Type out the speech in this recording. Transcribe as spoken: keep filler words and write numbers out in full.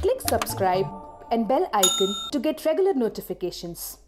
Click subscribe and bell icon to get regular notifications.